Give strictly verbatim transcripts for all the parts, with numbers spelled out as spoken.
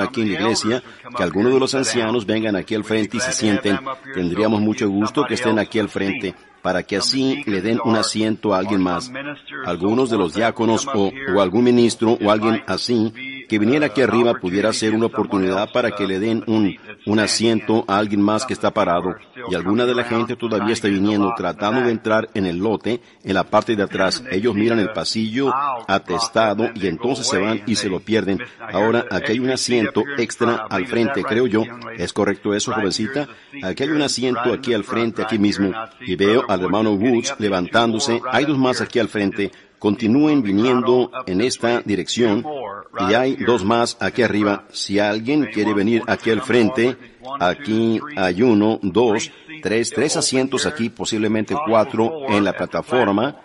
aquí en la iglesia, que algunos de los ancianos vengan aquí al frente y se sienten. Tendríamos mucho gusto que estén aquí al frente, para que así le den un asiento a alguien más. Algunos de los diáconos o, o algún ministro o alguien así, que viniera aquí arriba pudiera ser una oportunidad para que le den un, un asiento a alguien más que está parado. Y alguna de la gente todavía está viniendo, tratando de entrar en el lote, en la parte de atrás. Ellos miran el pasillo atestado y entonces se van y se lo pierden. Ahora, aquí hay un asiento extra al frente, creo yo. ¿Es correcto eso, jovencita? Aquí hay un asiento aquí al frente, aquí mismo. Y veo al hermano Woods levantándose. Hay dos más aquí al frente. Continúen viniendo en esta dirección. Y hay dos más aquí arriba. Si alguien quiere venir aquí al frente, aquí hay uno, dos, tres, tres asientos aquí, posiblemente cuatro en la plataforma.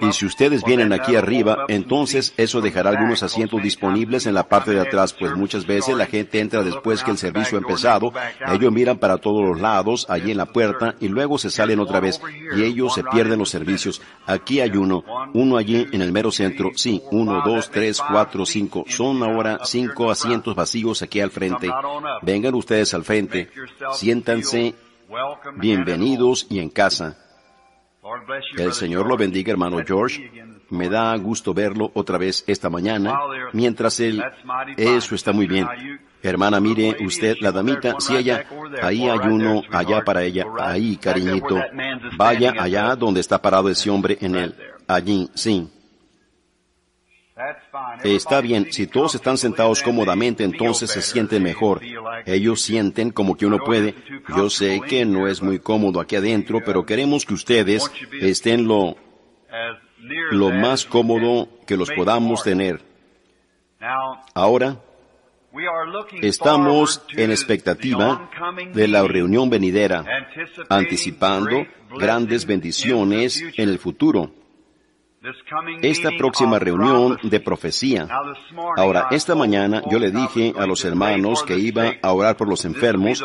Y si ustedes vienen aquí arriba, entonces eso dejará algunos asientos disponibles en la parte de atrás, pues muchas veces la gente entra después que el servicio ha empezado, ellos miran para todos los lados, allí en la puerta, y luego se salen otra vez, y ellos se pierden los servicios. Aquí hay uno, uno allí en el mero centro, sí, uno, dos, tres, cuatro, cinco, son ahora cinco asientos vacíos aquí al frente. Vengan ustedes al frente, siéntanse, bienvenidos y en casa. El Señor lo bendiga, hermano George. Me da gusto verlo otra vez esta mañana. Mientras él... Eso está muy bien. Hermana, mire, usted, la damita, si ella... Ahí hay uno, allá para ella. Ahí, cariñito. Vaya allá donde está parado ese hombre en él. Allí, sí. Está bien, si todos están sentados cómodamente, entonces se sienten mejor. Ellos sienten como que uno puede. Yo sé que no es muy cómodo aquí adentro, pero queremos que ustedes estén lo, lo más cómodo que los podamos tener. Ahora, estamos en expectativa de la reunión venidera, anticipando grandes bendiciones en el futuro. Esta próxima reunión de profecía. Ahora, esta mañana yo le dije a los hermanos que iba a orar por los enfermos,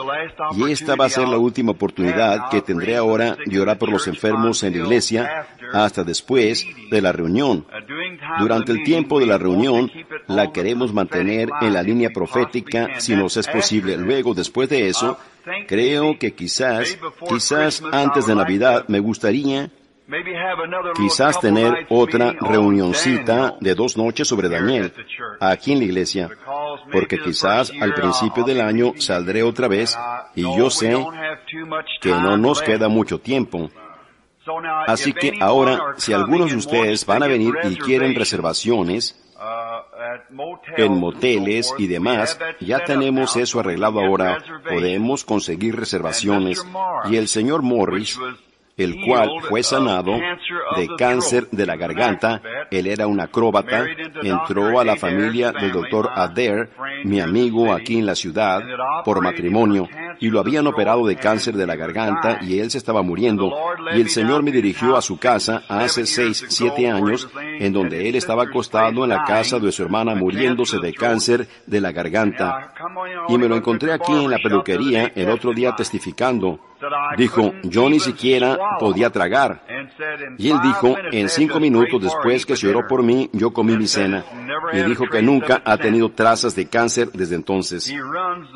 y esta va a ser la última oportunidad que tendré ahora de orar por los enfermos en la iglesia hasta después de la reunión. Durante el tiempo de la reunión, la queremos mantener en la línea profética si nos es posible. Luego, después de eso, creo que quizás, quizás antes de Navidad me gustaría... Quizás tener otra reunioncita de dos noches sobre Daniel, aquí en la iglesia, porque quizás al principio del año saldré otra vez, y yo sé que no nos queda mucho tiempo. Así que ahora, si algunos de ustedes van a venir y quieren reservaciones en moteles y demás, ya tenemos eso arreglado ahora, podemos conseguir reservaciones, y el señor Morris, el cual fue sanado de cáncer de la garganta. Él era un acróbata, entró a la familia del doctor Adair, mi amigo aquí en la ciudad, por matrimonio, y lo habían operado de cáncer de la garganta, y él se estaba muriendo, y el Señor me dirigió a su casa hace seis, siete años, en donde él estaba acostado en la casa de su hermana muriéndose de cáncer de la garganta. Y me lo encontré aquí en la peluquería el otro día testificando. Dijo, yo ni siquiera podía tragar. Y él dijo, en cinco minutos después que se oró por mí, yo comí mi cena. Y dijo que nunca ha tenido trazas de cáncer desde entonces.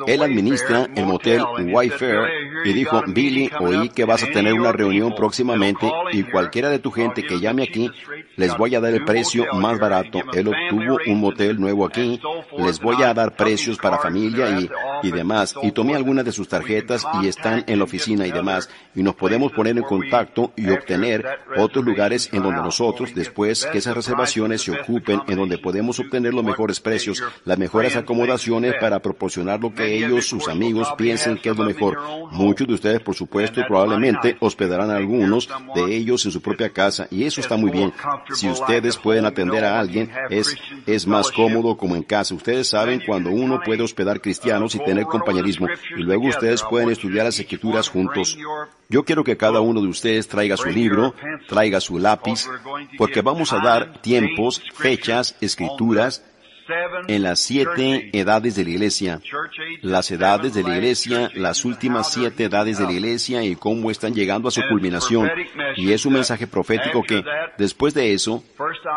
Él administra el motel Wayfair y dijo, Billy, oí que vas a tener una reunión próximamente y cualquiera de tu gente que llame aquí, les voy a dar el precio más barato. Él obtuvo un motel nuevo aquí, les voy a dar precios para familia y, y demás. Y tomé algunas de sus tarjetas y están en la oficina y demás, y nos podemos poner en contacto y obtener otros lugares en donde nosotros, después que esas reservaciones se ocupen, en donde podemos obtener los mejores precios, las mejores acomodaciones para proporcionar lo que ellos, sus amigos, piensen que es lo mejor. Muchos de ustedes, por supuesto, probablemente hospedarán a algunos de ellos en su propia casa, y eso está muy bien. Si ustedes pueden atender a alguien, es, es más cómodo como en casa. Ustedes saben cuando uno puede hospedar cristianos y tener compañerismo, y luego ustedes pueden estudiar las escrituras juntos. Yo quiero que cada uno de ustedes traiga su libro, traiga su lápiz, porque vamos a dar tiempos, fechas, escrituras, en las siete edades de la Iglesia, las edades de la Iglesia, las últimas siete edades de la Iglesia y cómo están llegando a su culminación. Y es un mensaje profético que, después de eso,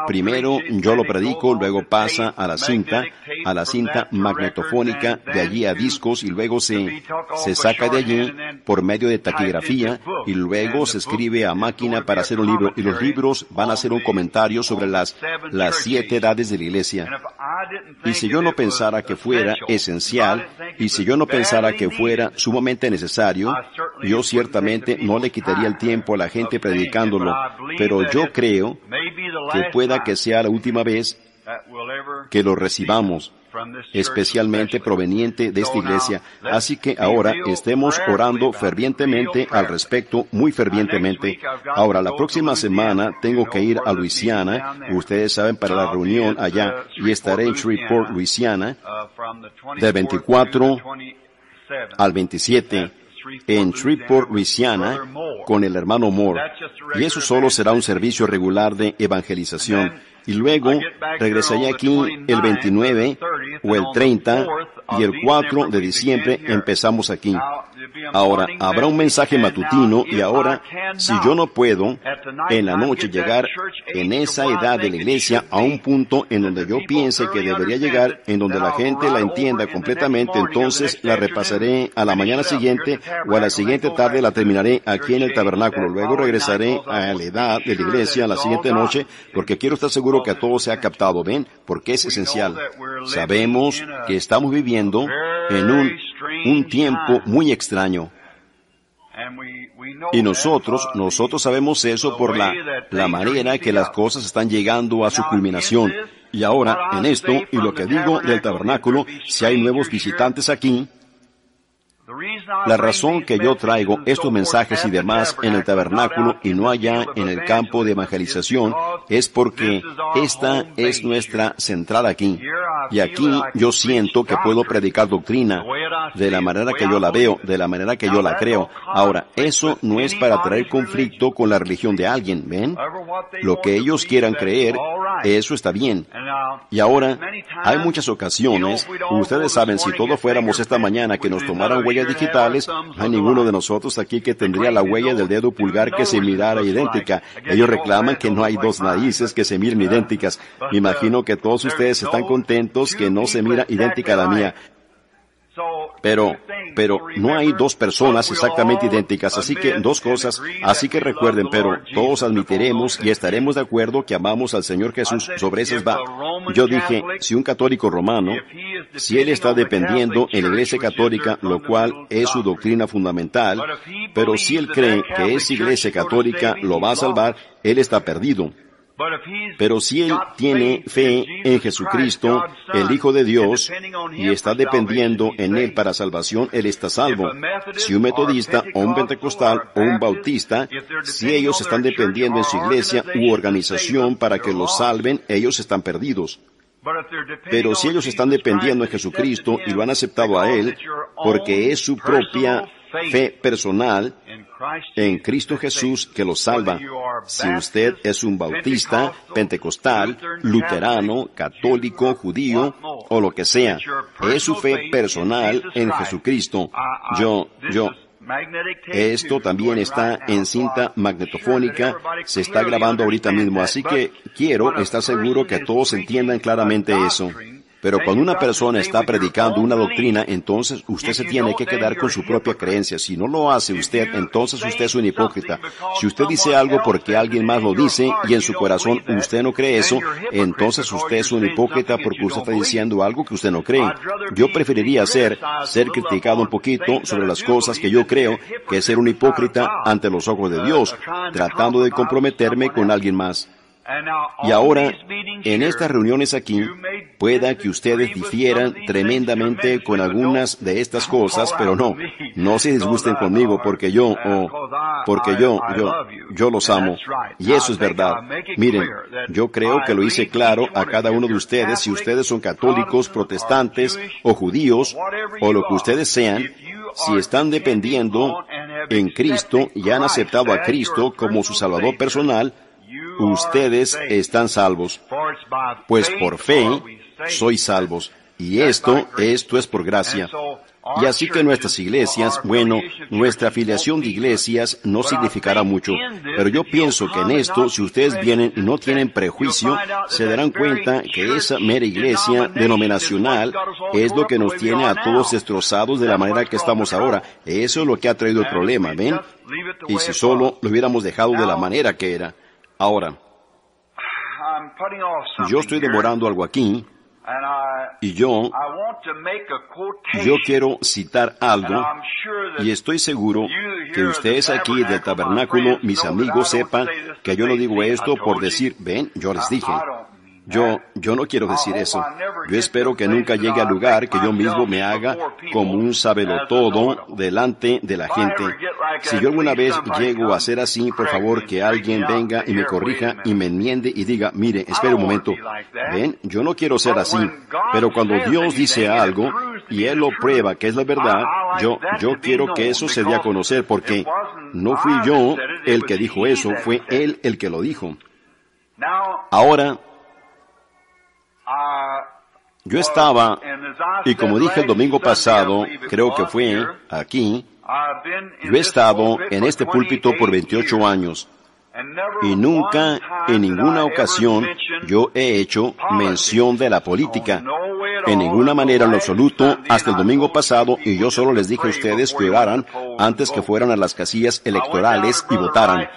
primero yo lo predico, luego pasa a la cinta, a la cinta magnetofónica, de allí a discos, y luego se, se saca de allí por medio de taquigrafía, y luego se escribe a máquina para hacer un libro, y los libros van a hacer un comentario sobre las, las siete edades de la Iglesia. Y si yo no pensara que fuera esencial, y si yo no pensara que fuera sumamente necesario, yo ciertamente no le quitaría el tiempo a la gente predicándolo, pero yo creo que pueda que sea la última vez que lo recibamos, especialmente proveniente de esta iglesia. Así que ahora estemos orando fervientemente al respecto, muy fervientemente. Ahora, la próxima semana tengo que ir a Luisiana, ustedes saben, para la reunión allá, y estaré en Shreveport, Luisiana, del veinticuatro al veintisiete. En Shreveport, Luisiana, con el hermano Moore. Y eso solo será un servicio regular de evangelización. Y luego regresaré aquí el veintinueve o el treinta, y el cuatro de diciembre empezamos aquí. Ahora, habrá un mensaje matutino, y ahora, si yo no puedo en la noche llegar en esa edad de la iglesia a un punto en donde yo piense que debería llegar, en donde la gente la entienda completamente, entonces la repasaré a la mañana siguiente o a la siguiente tarde, la terminaré aquí en el tabernáculo. Luego regresaré a la edad de la iglesia a la siguiente noche, porque quiero estar seguro que a todos se ha captado, ¿ven? Porque es esencial. Sabemos que estamos viviendo en un, un tiempo muy extraño. Y nosotros, nosotros sabemos eso por la, la manera que las cosas están llegando a su culminación. Y ahora, en esto, y lo que digo del tabernáculo, si hay nuevos visitantes aquí, la razón que yo traigo estos mensajes y demás en el tabernáculo y no allá en el campo de evangelización es porque esta es nuestra central aquí. Y aquí yo siento que puedo predicar doctrina de la manera que yo la veo, de la manera que yo la creo. Ahora, eso no es para traer conflicto con la religión de alguien, ¿ven? Lo que ellos quieran creer, eso está bien. Y ahora, hay muchas ocasiones, ustedes saben, si todos fuéramos esta mañana que nos tomaran huellas digitales, hay ninguno de nosotros aquí que tendría la huella del dedo pulgar que se mirara idéntica. Ellos reclaman que no hay dos narices que se miren idénticas. Me imagino que todos ustedes están contentos que no se mira idéntica a la mía. Pero, pero no hay dos personas exactamente idénticas, así que dos cosas, así que recuerden, pero todos admitiremos y estaremos de acuerdo que amamos al Señor Jesús, sobre esas va. Yo dije, si un católico romano, si él está dependiendo en la Iglesia Católica, lo cual es su doctrina fundamental, pero si él cree que esa Iglesia Católica lo va a salvar, él está perdido. Pero si él tiene fe en Jesucristo, el Hijo de Dios, y está dependiendo en él para salvación, él está salvo. Si un metodista, o un pentecostal, o un bautista, si ellos están dependiendo en su iglesia u organización para que los salven, ellos están perdidos. Pero si ellos están dependiendo en Jesucristo y lo han aceptado a él, porque es su propia fe personal en Cristo Jesús que los salva. Si usted es un bautista, pentecostal, luterano, católico, judío, o lo que sea, es su fe personal en Jesucristo. Yo, yo, esto también está en cinta magnetofónica, se está grabando ahorita mismo, así que quiero estar seguro que todos entiendan claramente eso. Pero cuando una persona está predicando una doctrina, entonces usted se tiene que quedar con su propia creencia. Si no lo hace usted, entonces usted es un hipócrita. Si usted dice algo porque alguien más lo dice y en su corazón usted no cree eso, entonces usted es un hipócrita porque usted está diciendo algo que usted no cree. Yo preferiría ser, ser criticado un poquito sobre las cosas que yo creo que ser un hipócrita ante los ojos de Dios, tratando de comprometerme con alguien más. Y ahora, en estas reuniones aquí, pueda que ustedes difieran tremendamente con algunas de estas cosas, pero no, no se disgusten conmigo, porque yo, oh, porque yo, yo, yo los amo. Y eso es verdad. Miren, yo creo que lo hice claro a cada uno de ustedes, si ustedes son católicos, protestantes, o judíos, o lo que ustedes sean, si están dependiendo en Cristo y han aceptado a Cristo como su Salvador personal, ustedes están salvos, pues por fe sois salvos. Y esto, esto es por gracia. Y así que nuestras iglesias, bueno, nuestra afiliación de iglesias no significará mucho. Pero yo pienso que en esto, si ustedes vienen y no tienen prejuicio, se darán cuenta que esa mera iglesia denominacional es lo que nos tiene a todos destrozados de la manera que estamos ahora. Eso es lo que ha traído el problema, ¿ven? Y si solo lo hubiéramos dejado de la manera que era. Ahora, yo estoy demorando algo aquí. Y yo, yo quiero citar algo, y estoy seguro que ustedes aquí del tabernáculo, mis amigos, sepan que yo no digo esto por decir, ven, yo les dije. Yo, yo no quiero decir eso. Yo espero que nunca llegue al lugar que yo mismo me haga como un sabelotodo delante de la gente. Si yo alguna vez llego a ser así, por favor, que alguien venga y me corrija y me enmiende y diga, mire, espera un momento. Ven, yo no quiero ser así. Pero cuando Dios dice algo y Él lo prueba que es la verdad, yo, yo quiero que eso se dé a conocer, porque no fui yo el que dijo eso, fue Él el que lo dijo. Ahora, yo estaba, y como dije el domingo pasado, creo que fue aquí, yo he estado en este púlpito por veintiocho años, y nunca, en ninguna ocasión, yo he hecho mención de la política, en ninguna manera en lo absoluto, hasta el domingo pasado, y yo solo les dije a ustedes que oraran antes que fueran a las casillas electorales y votaran.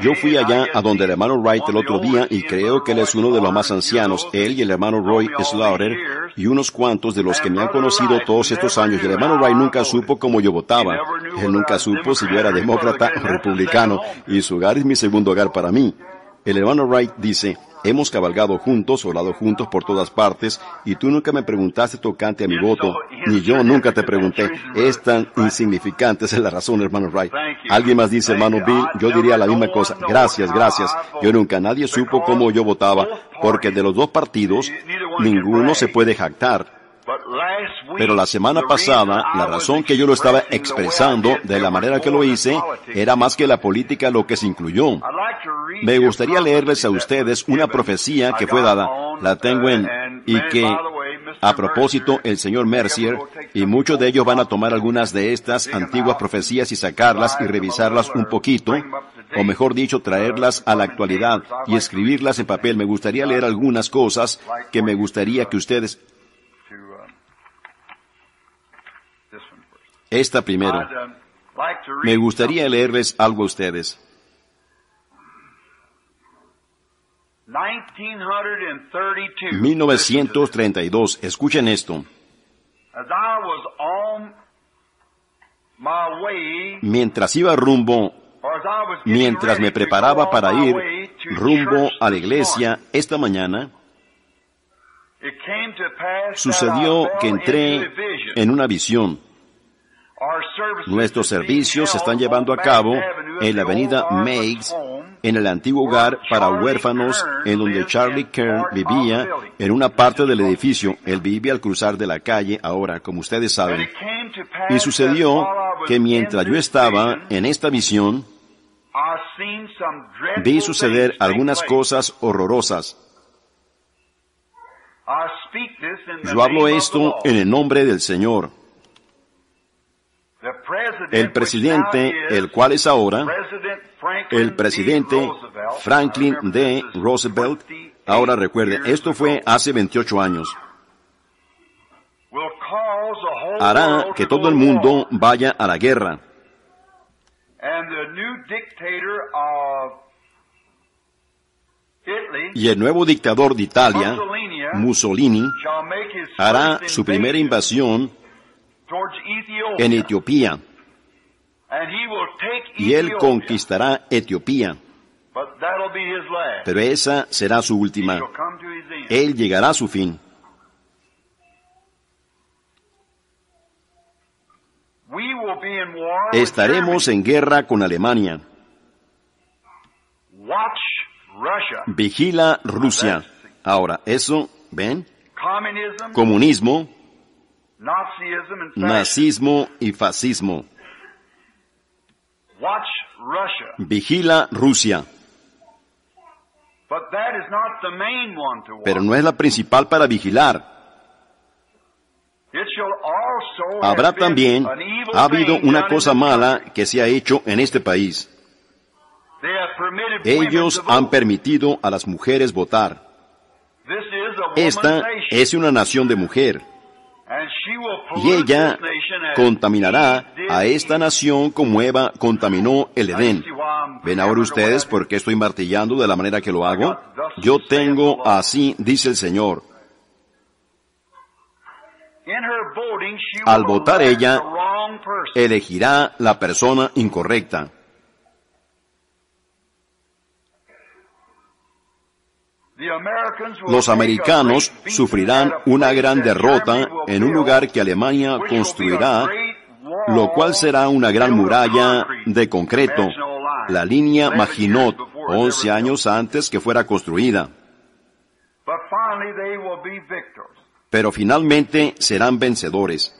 Yo fui allá a donde el hermano Wright el otro día, y creo que él es uno de los más ancianos, él y el hermano Roy Slaughter, y unos cuantos de los que me han conocido todos estos años, y el hermano Wright nunca supo cómo yo votaba, él nunca supo si yo era demócrata o republicano, y su hogar es mi segundo hogar para mí. El hermano Wright dice, hemos cabalgado juntos, orado juntos por todas partes, y tú nunca me preguntaste tocante a mi voto, ni yo nunca te pregunté. Es tan insignificante, esa es la razón, hermano Wright. Alguien más dice, hermano Bill, yo diría la misma cosa. Gracias, gracias. Yo nunca, nadie supo cómo yo votaba, porque de los dos partidos, ninguno se puede jactar. Pero la semana pasada, la razón que yo lo estaba expresando de la manera que lo hice, era más que la política lo que se incluyó. Me gustaría leerles a ustedes una profecía que fue dada, la tengo en, y que, a propósito, el señor Mercier, y muchos de ellos van a tomar algunas de estas antiguas profecías y sacarlas y revisarlas un poquito, o mejor dicho, traerlas a la actualidad y escribirlas en papel. Me gustaría leer algunas cosas que me gustaría que ustedes... Esta primero. Me gustaría leerles algo a ustedes. mil novecientos treinta y dos. Escuchen esto. Mientras iba rumbo, mientras me preparaba para ir rumbo a la iglesia esta mañana, sucedió que entré en una visión. Nuestros servicios se están llevando a cabo en la avenida Meigs, en el antiguo hogar para huérfanos, en donde Charlie Kern vivía, en una parte del edificio. Él vive al cruzar de la calle ahora, como ustedes saben. Y sucedió que mientras yo estaba en esta visión, vi suceder algunas cosas horrorosas. Yo hablo esto en el nombre del Señor. El presidente, el cual es ahora, el presidente Franklin D. Roosevelt, ahora recuerde, esto fue hace veintiocho años, hará que todo el mundo vaya a la guerra. Y el nuevo dictador de Italia, Mussolini, hará su primera invasión en Etiopía, y él conquistará Etiopía, pero esa será su última. Él llegará a su fin. Estaremos en guerra con Alemania. Vigila Rusia. Ahora, eso, ¿ven? Comunismo, nazismo y fascismo. Vigila Rusia. Pero no es la principal para vigilar. Habrá también, ha habido una cosa mala que se ha hecho en este país. Ellos han permitido a las mujeres votar. Esta es una nación de mujer, y ella contaminará a esta nación como Eva contaminó el Edén. ¿Ven ahora ustedes por qué estoy martillando de la manera que lo hago? Yo tengo así, dice el Señor. Al votar ella, elegirá la persona incorrecta. Los americanos sufrirán una gran derrota en un lugar que Alemania construirá, lo cual será una gran muralla de concreto, la línea Maginot, once años antes que fuera construida. Pero finalmente serán vencedores.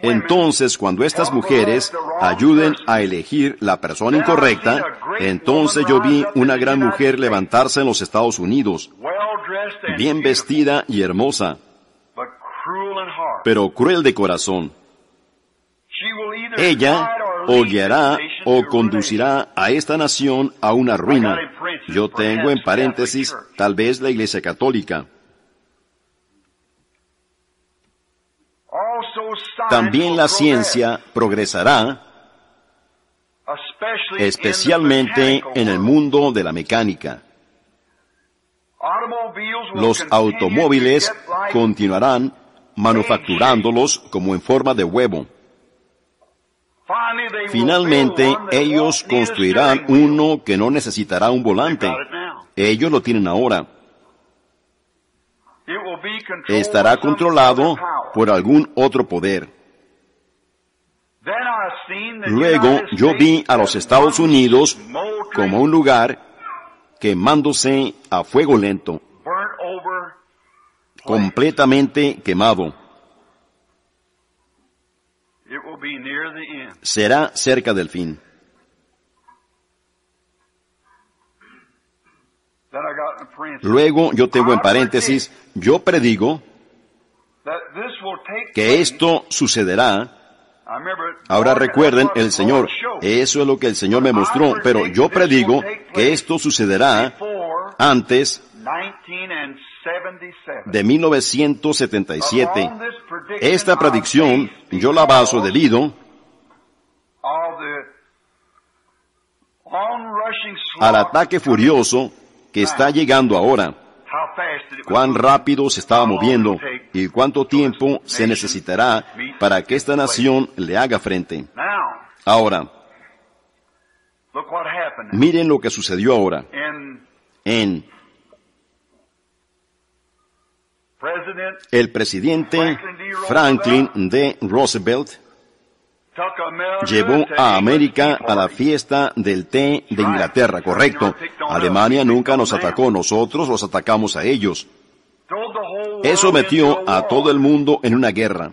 Entonces, cuando estas mujeres ayuden a elegir la persona incorrecta, entonces yo vi una gran mujer levantarse en los Estados Unidos, bien vestida y hermosa, pero cruel de corazón. Ella o guiará o conducirá a esta nación a una ruina. Yo tengo en paréntesis, tal vez la Iglesia Católica. También la ciencia progresará, especialmente en el mundo de la mecánica. Los automóviles continuarán manufacturándolos como en forma de huevo. Finalmente, ellos construirán uno que no necesitará un volante. Ellos lo tienen ahora. Estará controlado por algún otro poder. Luego yo vi a los Estados Unidos como un lugar quemándose a fuego lento, completamente quemado. Será cerca del fin. Luego yo tengo en paréntesis, yo predigo que esto sucederá. Ahora recuerden, el Señor, eso es lo que el Señor me mostró, pero yo predigo que esto sucederá antes de mil novecientos setenta y siete. Esta predicción yo la baso debido al ataque furioso que está llegando ahora, cuán rápido se estaba moviendo y cuánto tiempo se necesitará para que esta nación le haga frente. Ahora, miren lo que sucedió ahora. En el presidente Franklin D. Roosevelt llevó a América a la fiesta del té de Inglaterra, correcto. Alemania nunca nos atacó, nosotros los atacamos a ellos. Eso metió a todo el mundo en una guerra,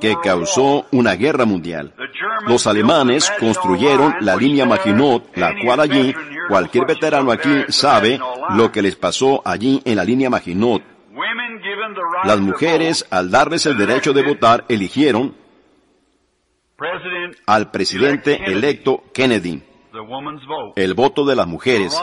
que causó una guerra mundial. Los alemanes construyeron la línea Maginot, la cual allí, cualquier veterano aquí sabe lo que les pasó allí en la línea Maginot. Las mujeres, al darles el derecho de votar, eligieron al presidente electo Kennedy. El voto de las mujeres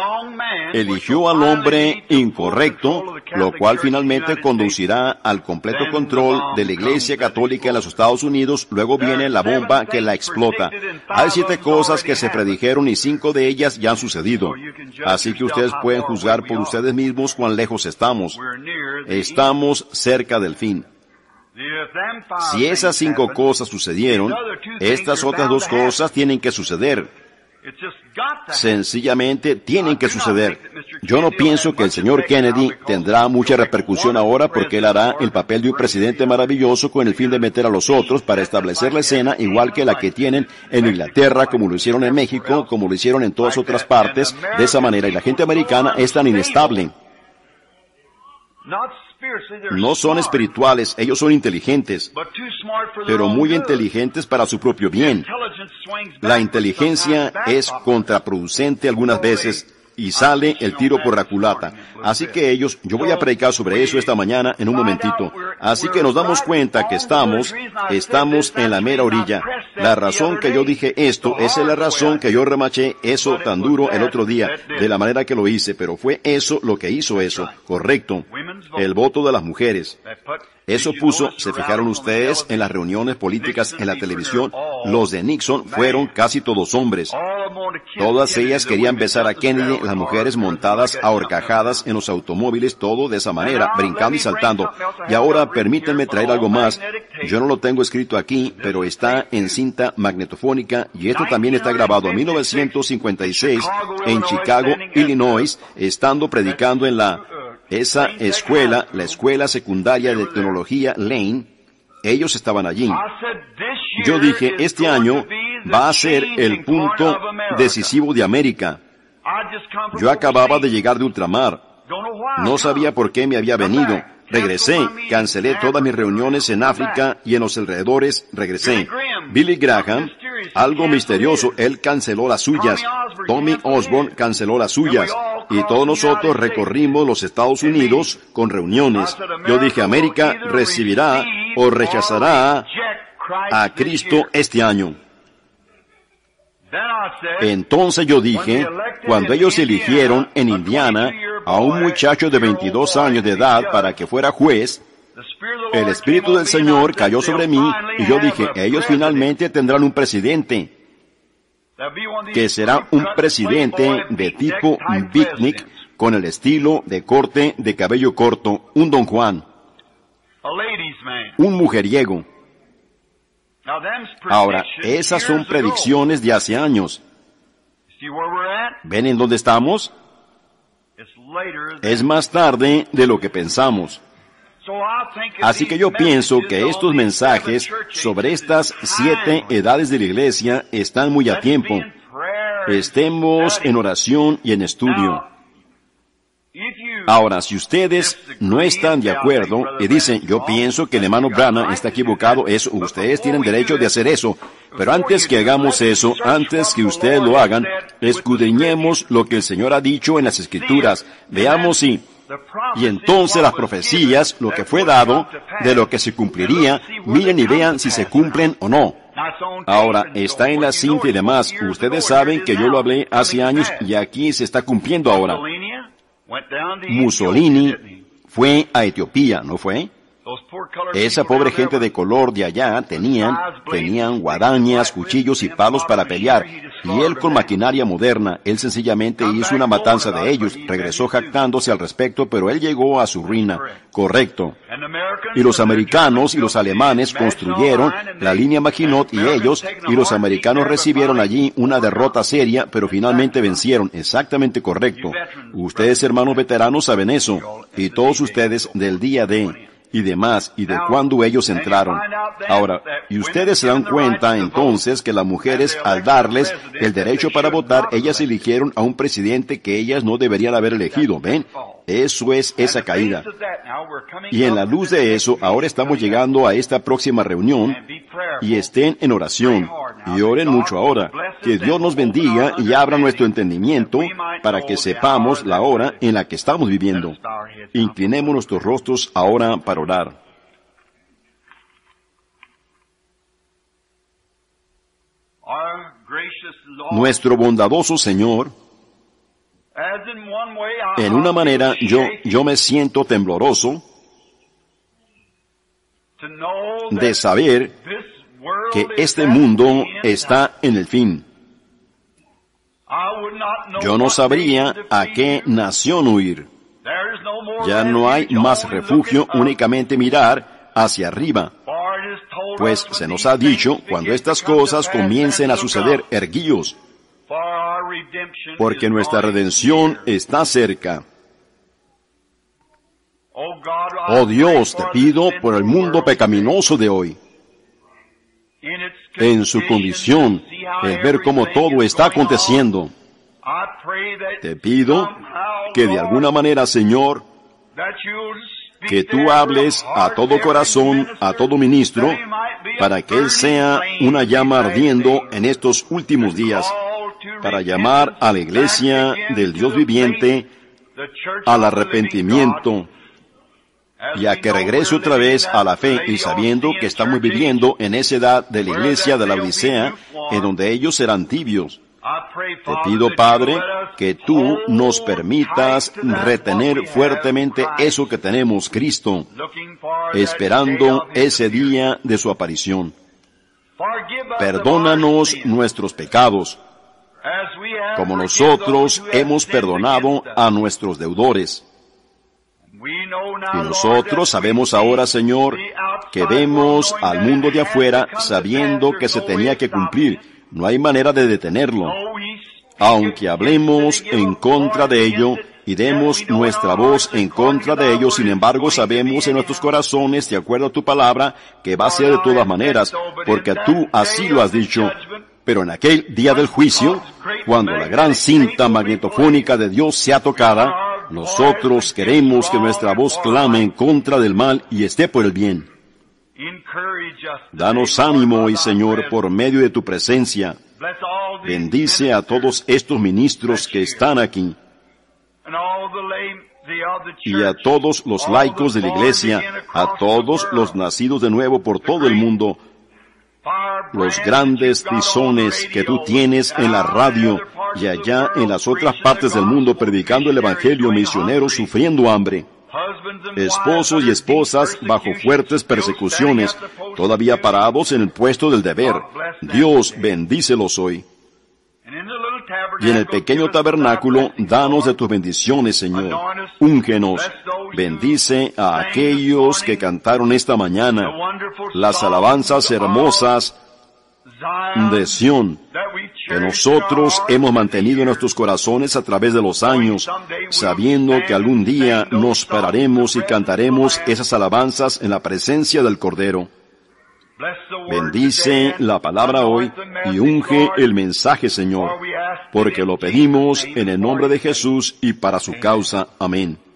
eligió al hombre incorrecto, lo cual finalmente conducirá al completo control de la Iglesia Católica en los Estados Unidos. Luego viene la bomba que la explota. Hay siete cosas que se predijeron y cinco de ellas ya han sucedido. Así que ustedes pueden juzgar por ustedes mismos cuán lejos estamos. Estamos cerca del fin. Si esas cinco cosas sucedieron, estas otras dos cosas tienen que suceder. Sencillamente tienen que suceder. Yo no pienso que el señor Kennedy tendrá mucha repercusión ahora porque él hará el papel de un presidente maravilloso con el fin de meter a los otros para establecer la escena igual que la que tienen en Inglaterra, como lo hicieron en México, como lo hicieron en todas otras partes, de esa manera. Y la gente americana es tan inestable. No son espirituales, ellos son inteligentes, pero muy inteligentes para su propio bien. La inteligencia es contraproducente algunas veces y sale el tiro por la culata. Así que ellos, yo voy a predicar sobre eso esta mañana en un momentito. Así que nos damos cuenta que estamos, estamos en la mera orilla. La razón que yo dije esto, esa es la razón que yo remaché eso tan duro el otro día, de la manera que lo hice, pero fue eso lo que hizo eso, correcto, el voto de las mujeres. Eso puso, se fijaron ustedes, en las reuniones políticas en la televisión, los de Nixon fueron casi todos hombres. Todas ellas querían besar a Kennedy, las mujeres montadas a horcajadas en los automóviles, todo de esa manera, brincando y saltando. Y ahora, permítanme traer algo más. Yo no lo tengo escrito aquí, pero está en cinta magnetofónica, y esto también está grabado en mil novecientos cincuenta y seis, en Chicago, Illinois, estando predicando en la... esa escuela, la escuela secundaria de tecnología Lane, ellos estaban allí. Yo dije, este año va a ser el punto decisivo de América. Yo acababa de llegar de ultramar. No sabía por qué me había venido. Regresé, cancelé todas mis reuniones en África y en los alrededores, regresé. Billy Graham, algo misterioso, él canceló las suyas. Tommy Osborne canceló las suyas. Y todos nosotros recorrimos los Estados Unidos con reuniones. Yo dije, América recibirá o rechazará a Cristo este año. Entonces yo dije, cuando ellos eligieron en Indiana a un muchacho de veintidós años de edad para que fuera juez, el Espíritu del Señor cayó sobre mí y yo dije, ellos finalmente tendrán un presidente, que será un presidente de tipo beatnik, con el estilo de corte de cabello corto, un don Juan, un mujeriego. Ahora, esas son predicciones de hace años. ¿Ven en dónde estamos? Es más tarde de lo que pensamos. Así que yo pienso que estos mensajes sobre estas siete edades de la iglesia están muy a tiempo. Estemos en oración y en estudio. Ahora, si ustedes no están de acuerdo y dicen, yo pienso que el hermano Branham está equivocado, eso, ustedes tienen derecho de hacer eso. Pero antes que hagamos eso, antes que ustedes lo hagan, escudriñemos lo que el Señor ha dicho en las Escrituras. Veamos si... Y entonces las profecías, lo que fue dado, de lo que se cumpliría, miren y vean si se cumplen o no. Ahora, está en la cinta y demás. Ustedes saben que yo lo hablé hace años y aquí se está cumpliendo ahora. Mussolini fue a Etiopía, ¿no fue? Esa pobre gente de color de allá tenían, tenían guadañas, cuchillos y palos para pelear, y él con maquinaria moderna, él sencillamente hizo una matanza de ellos, regresó jactándose al respecto, pero él llegó a su ruina, correcto. Y los americanos y los alemanes construyeron la línea Maginot y ellos, y los americanos recibieron allí una derrota seria, pero finalmente vencieron, exactamente correcto. Ustedes, hermanos veteranos, saben eso, y todos ustedes del día de... y demás, y de cuándo ellos entraron. Ahora, y ustedes se dan cuenta entonces que las mujeres, al darles el derecho para votar, ellas eligieron a un presidente que ellas no deberían haber elegido, ¿ven? Eso es esa caída. Y en la luz de eso, ahora estamos llegando a esta próxima reunión, y estén en oración, y oren mucho ahora. Que Dios nos bendiga y abra nuestro entendimiento para que sepamos la hora en la que estamos viviendo. Inclinemos nuestros rostros ahora para orar. Nuestro bondadoso Señor, en una manera yo, yo me siento tembloroso de saber que este mundo está en el fin. Yo no sabría a qué nación huir. Ya no hay más refugio, únicamente mirar hacia arriba. Pues se nos ha dicho, cuando estas cosas comiencen a suceder, erguíos, porque nuestra redención está cerca. Oh Dios, te pido por el mundo pecaminoso de hoy, en su condición, el ver cómo todo está aconteciendo. Te pido que de alguna manera, Señor, que tú hables a todo corazón, a todo ministro, para que él sea una llama ardiendo en estos últimos días, para llamar a la iglesia del Dios viviente al arrepentimiento y a que regrese otra vez a la fe, y sabiendo que estamos viviendo en esa edad de la iglesia de la Laodicea, en donde ellos serán tibios. Te pido, Padre, que tú nos permitas retener fuertemente eso que tenemos, Cristo, esperando ese día de su aparición. Perdónanos nuestros pecados, como nosotros hemos perdonado a nuestros deudores. Y nosotros sabemos ahora, Señor, que vemos al mundo de afuera sabiendo que se tenía que cumplir. No hay manera de detenerlo. Aunque hablemos en contra de ello y demos nuestra voz en contra de ello, sin embargo, sabemos en nuestros corazones, de acuerdo a tu palabra, que va a ser de todas maneras, porque tú así lo has dicho. Pero en aquel día del juicio, cuando la gran cinta magnetofónica de Dios sea tocada, nosotros queremos que nuestra voz clame en contra del mal y esté por el bien. Danos ánimo hoy, Señor, por medio de tu presencia. Bendice a todos estos ministros que están aquí y a todos los laicos de la iglesia, a todos los nacidos de nuevo por todo el mundo, los grandes tizones que tú tienes en la radio y allá en las otras partes del mundo predicando el evangelio, misioneros sufriendo hambre, esposos y esposas bajo fuertes persecuciones, todavía parados en el puesto del deber. Dios, bendícelos hoy. Y en el pequeño tabernáculo, danos de tus bendiciones, Señor. Úngenos. Bendice a aquellos que cantaron esta mañana las alabanzas hermosas de Sión, que nosotros hemos mantenido en nuestros corazones a través de los años, sabiendo que algún día nos pararemos y cantaremos esas alabanzas en la presencia del Cordero. Bendice la palabra hoy y unge el mensaje, Señor, porque lo pedimos en el nombre de Jesús y para su causa. Amén.